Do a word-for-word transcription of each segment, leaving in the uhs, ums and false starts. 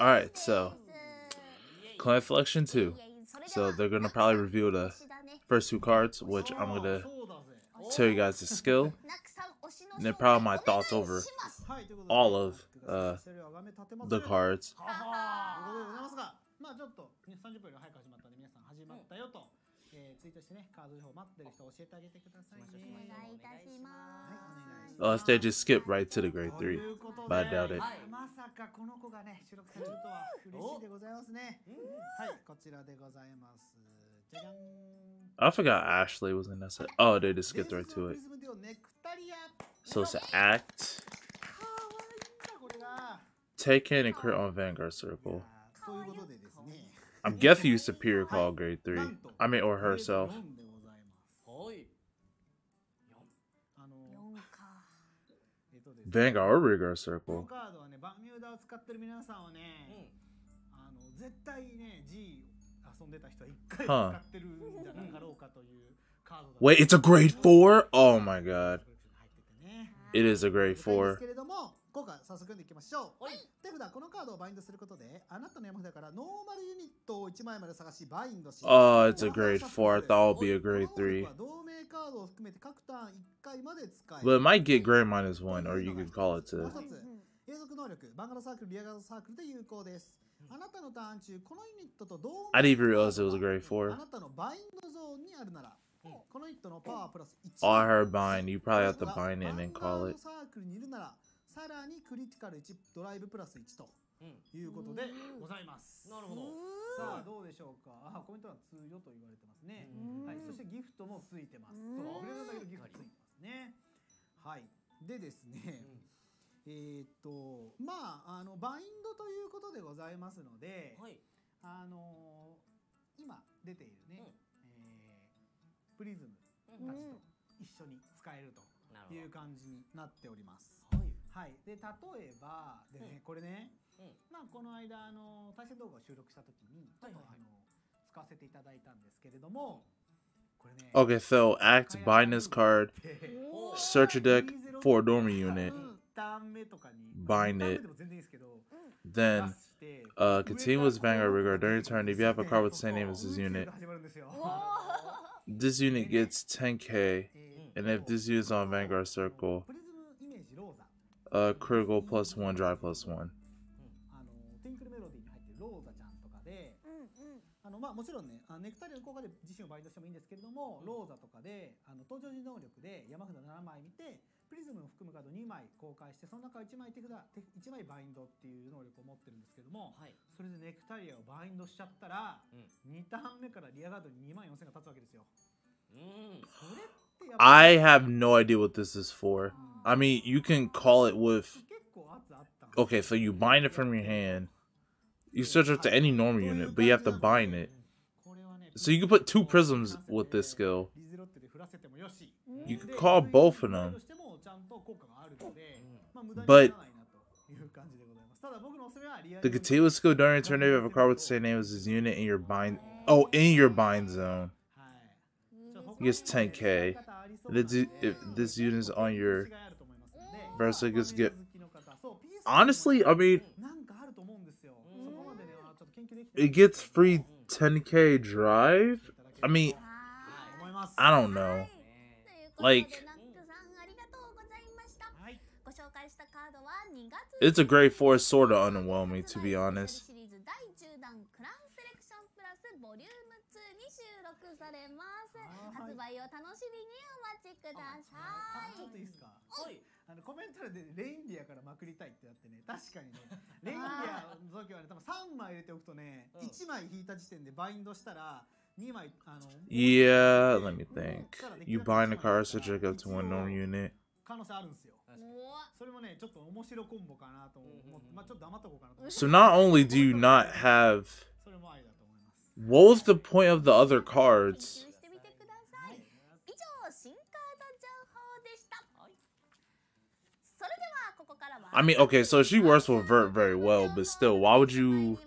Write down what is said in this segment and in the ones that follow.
Alright, so Clan Flection two. So they're gonna probably reveal the first two cards, which I'm gonna tell you guys the skill. And they're probably my thoughts over all of uh, the cards. Unless they just skip right to the grade three, but I doubt it. I forgot Ashley was in that set. Oh, they just skipped right to it. So it's an act. Take in and crit on Vanguard Circle. I'm guessing you superior call grade three. I mean, or herself. Vanguard or Rigard Circle. Huh. Wait, it's a grade four? Oh my god. It is a grade four. Oh, it's a grade four. I thought it would be a grade three. But it might get grade minus one, or you could call it to. I didn't even realize it was a grade four. All I heard bind, you probably have to bind it and then call it. Okay, so act, bind this card, search your deck for a dormant unit, bind it, then uh, continue with Vanguard Rigard during your turn. If you have a card with the same name as this unit, this unit gets ten K, and if this unit is on Vanguard Circle, Uh, critical plus one, drive plus one. I have no idea what this is for. I mean, you can call it with... Okay, so you bind it from your hand. You search up to any normal unit, but you have to bind it. So you can put two prisms with this skill. You can call both of them. But the continuous skill during your turn, if you have a card with the same name as this unit in your bind... Oh, in your bind zone. It gets ten K. If this unit is on your... Versa gets get. Honestly, I mean, it gets free ten K drive. I mean, I don't know. Like, it's a grade four, sort of underwhelming, to be honest. Yeah, let me think. You bind a card, so check up to one normal unit. So not only do you not have... What was the point of the other cards? I mean, okay, so she works with Vert very well, but still, why would you...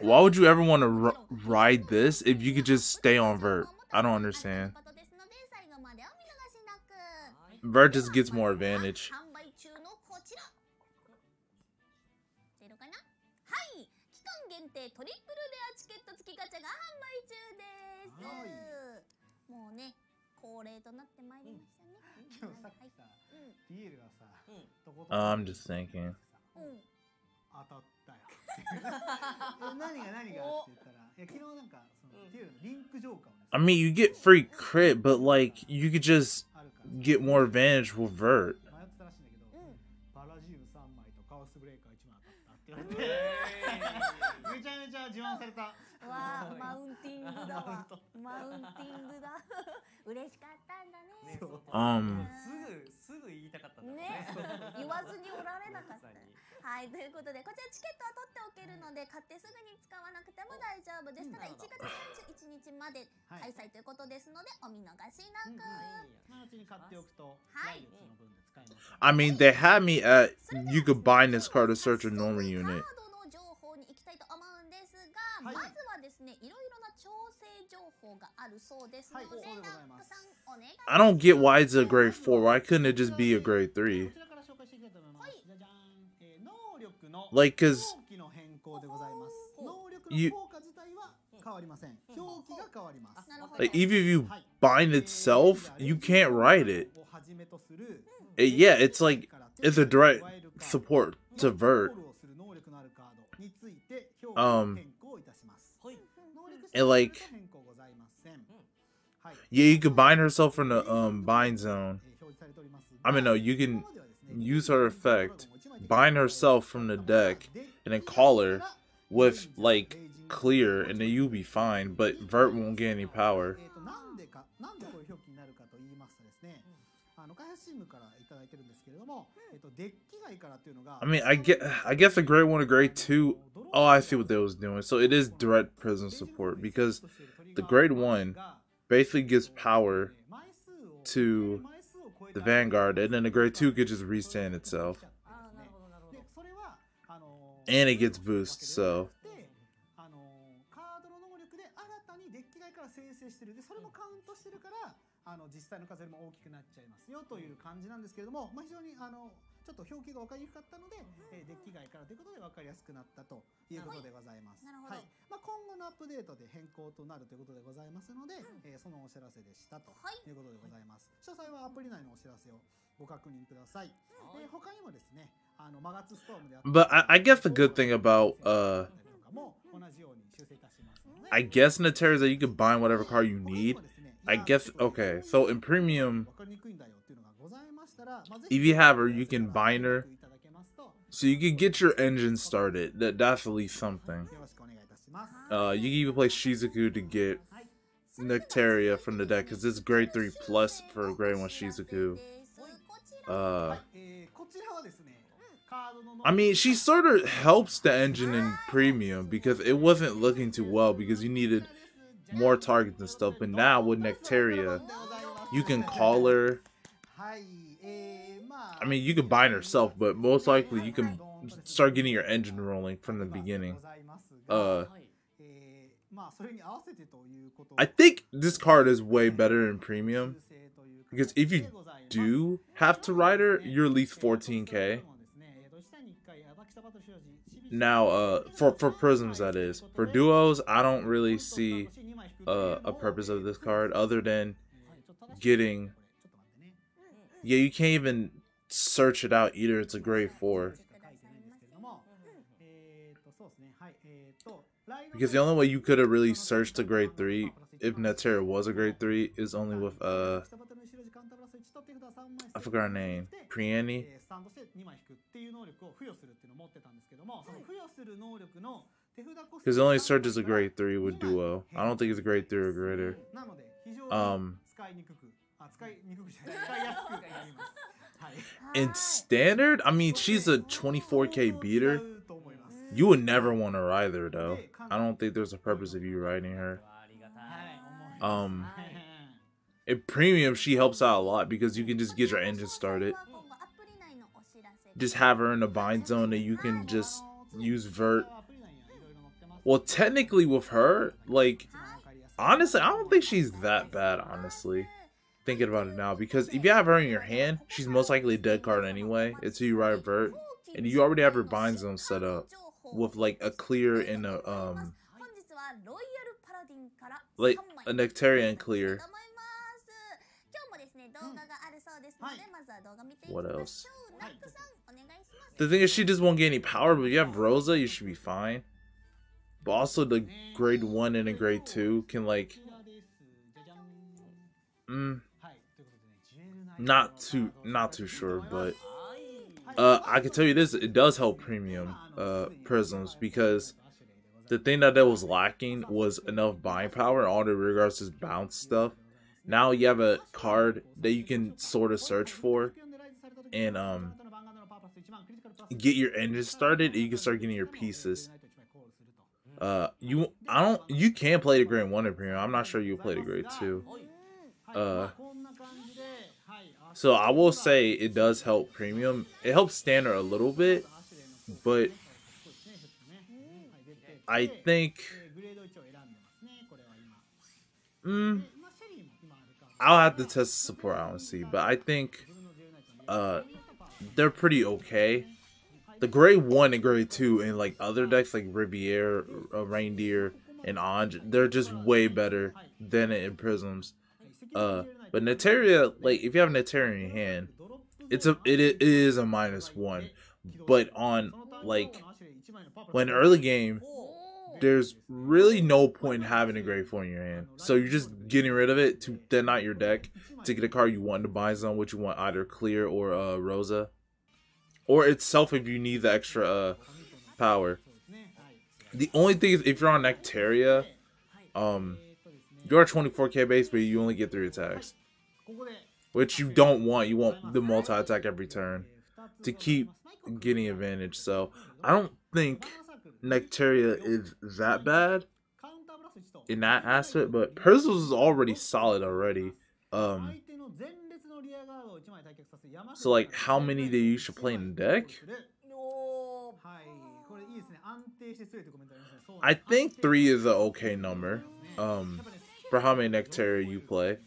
Why would you ever want to r ride this if you could just stay on Vert? I don't understand. Vert just gets more advantage. 限定トリプルレアチケット付きガチャが販売中です。はい、もうね恒例となってまいりましたね。今日さっきさ、ディエルがさ、どことか。I'm just thinking。当たったよ。何が何がって言ったら、いや昨日なんかそのディエルのリンクジョーカーをね。I mean, you get free crit, but like you could just get more advantage with Vert. 迷ったらしいんだけど、パラジウム三枚とカオスブレイカー一枚当たったって言われて、めちゃめちゃ自慢された。わあ、マウンティングだわ。マウンティングだ。嬉しかったんだね。Um。すぐすぐ言いたかったんだね。言わずにおられなかった。はい、ということでこちらチケットは取っておけるので買ってすぐに使わなくても大丈夫です。ただいちがつさんじゅういちにちまで開催ということですのでお見逃しなく。今のうちに買っておくと来月の分で使えます。I mean, they had me at you could buy this card to search a normal unit.まずはですね、いろいろな調整情報があるそうですので、I don't get why it's a grade four. Why couldn't it just be a grade three? Like, cause you, like, even if you bind itself, you can't write it. it. Yeah, it's like it's a direct support to Vert. Um. And like, yeah, you can bind herself from the um bind zone. I mean, no, you can use her effect, bind herself from the deck, and then call her with like clear, and then you'll be fine. But Vert won't get any power. I mean, I get, I guess a grade one or grade two. Oh, I see what they was doing. So it is direct prison support because the grade one basically gives power to the Vanguard, and then the grade two could just restand itself, and it gets boosts. So. But I, I guess the good thing about uh, I guess Nectaria is that you can bind whatever card you need. I guess okay. So in premium, if you have her, you can bind her, so you can get your engine started. That that's at least something. Uh, you can even play Shizuku to get Nectaria from the deck because it's grade three plus for a grade one Shizuku. Uh, I mean, she sort of helps the engine in premium because it wasn't looking too well because you needed more targets and stuff. But now with Nectaria, you can call her. I mean, you can bind herself, but most likely you can start getting your engine rolling from the beginning. Uh, I think this card is way better in premium because if you do have to ride her, you're at least fourteen K. Now, uh, for for prisms that is. For duos, I don't really see uh, a purpose of this card other than getting. Yeah, you can't even search it out either. It's a grade four. Because the only way you could have really searched a grade three, if Nectaria was a grade three, is only with uh, I forgot her name, Kriani. Because it only searches a grade three with duo. I don't think it's a grade three or greater. Um. In standard, I mean, she's a twenty-four K beater. You would never want to ride her though. I don't think there's a purpose of you riding her. Um, in premium, she helps out a lot because you can just get your engine started. Just have her in the bind zone and you can just use Vert. Well, technically with her, like, honestly, I don't think she's that bad, honestly. Thinking about it now, because if you have her in your hand, she's most likely a dead card anyway until you ride Vert, and you already have her bind zone set up. with like a clear and a um like a Nectarian clear. What else? The thing is, she just won't get any power, but if you have Rosa, you should be fine. But also the grade one and a grade two can like mm, not too not too sure, but uh I can tell you this, it does help premium uh prisms, because the thing that that was lacking was enough buying power. All the regards is bounce stuff. Now you have a card that you can sort of search for and um get your engine started, and you can start getting your pieces. Uh, you, I don't, you can play the grade one in premium. I'm not sure you play the grade two. Uh, so I will say it does help premium. It helps standard a little bit, but I think, mm, I'll have to test the support, honestly, but I think, uh, they're pretty okay. The grade one and grade two and like other decks like Riviera, uh, Reindeer, and Ange, they're just way better than it in Prisms. Uh, but Nectaria, like if you have Nectaria in your hand, it's a it, it is a minus one. But on like when early game, there's really no point in having a grade four in your hand. So you're just getting rid of it to thin out your deck to get a card you want to buy on, which you want either clear or uh, Rosa. Or itself if you need the extra uh, power. The only thing is if you're on Nectaria, um, you're twenty-four K base, but you only get three attacks, which you don't want. You want the multi-attack every turn to keep getting advantage. So I don't think Nectaria is that bad in that aspect, but Prisms is already solid already. Um... So like how many that you should play in the deck? I think three is an okay number. Um for how many Nectaria you play.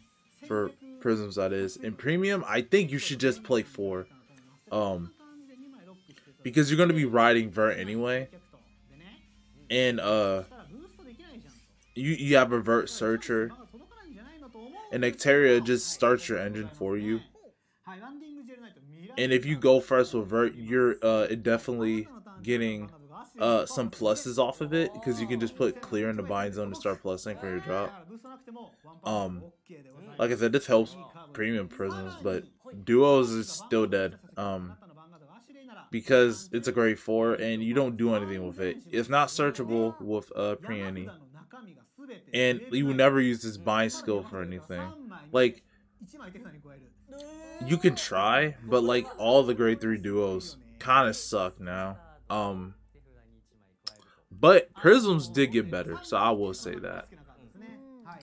For Prisms that is. In premium, I think you should just play four. Um because you're gonna be riding Vert anyway. And uh you you have a Vert searcher. And Nectaria just starts your engine for you. And if you go first with Vert, you're uh, definitely getting uh, some pluses off of it, because you can just put clear in the bind zone to start plusing for your drop. Um, like I said, this helps premium Prisms, but Duos is still dead. Um, because it's a grade four and you don't do anything with it. It's not searchable with uh, Kriani. And you will never use this bind skill for anything. Like, you can try, but like all the grade three duos kind of suck now. Um, but Prisms did get better, so I will say that.